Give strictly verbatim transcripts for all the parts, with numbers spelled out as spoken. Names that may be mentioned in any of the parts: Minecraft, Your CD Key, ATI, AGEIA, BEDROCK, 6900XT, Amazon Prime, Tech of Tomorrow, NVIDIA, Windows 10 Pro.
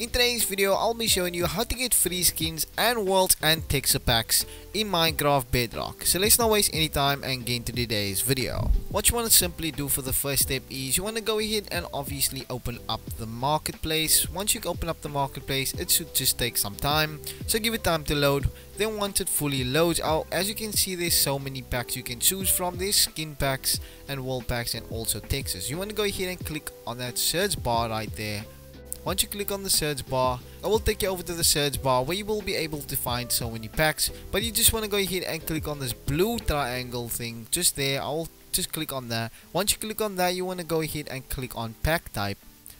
In today's video, I'll be showing you how to get free skins and worlds and texture packs in Minecraft Bedrock. So let's not waste any time and get into today's video. What you want to simply do for the first step is you want to go ahead and obviously open up the marketplace. Once you open up the marketplace, it should just take some time. So give it time to load. Then once it fully loads out, as you can see, there's so many packs you can choose from. There's skin packs and world packs and also textures. You want to go ahead and click on that search bar right there. Once you click on the search bar, I will take you over to the search bar where you will be able to find so many packs. But you just want to go ahead and click on this blue triangle thing just there. I will just click on that. Once you click on that, you want to go ahead and click on pack type.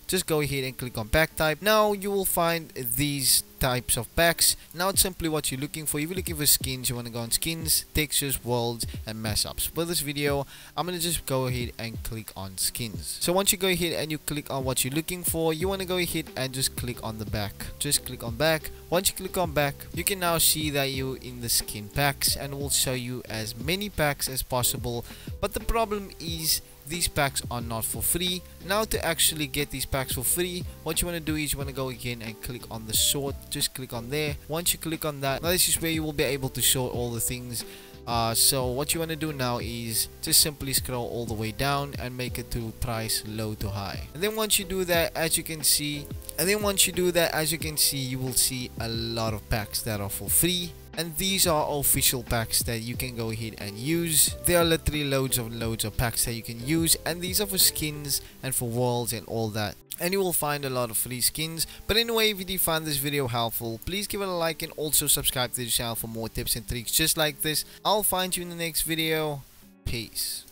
Just go ahead and click on pack type. Now you will find these types of packs. Now it's simply what you're looking for. If you're looking for skins, you want to go on skins, textures, worlds and mashups. For this video, I'm going to just go ahead and click on skins. So once you go ahead and you click on what you're looking for, you want to go ahead and just click on the back. Just click on back. Once you click on back, you can now see that you're in the skin packs, and we'll show you as many packs as possible. But the problem is these packs are not for free. Now to actually get these packs for free, what you want to do is you want to go again and click on the sort. Just click on there. Once you click on that, now this is where you will be able to sort all the things. Uh, so what you want to do now is just simply scroll all the way down and make it to price low to high. And then once you do that, as you can see, and then once you do that, as you can see, you will see a lot of packs that are for free. And these are official packs that you can go ahead and use. There are literally loads of loads of packs that you can use, and these are for skins and for worlds and all that. And you will find a lot of free skins. But anyway, if you did find this video helpful, please give it a like and also subscribe to the channel for more tips and tricks just like this. I'll find you in the next video. Peace.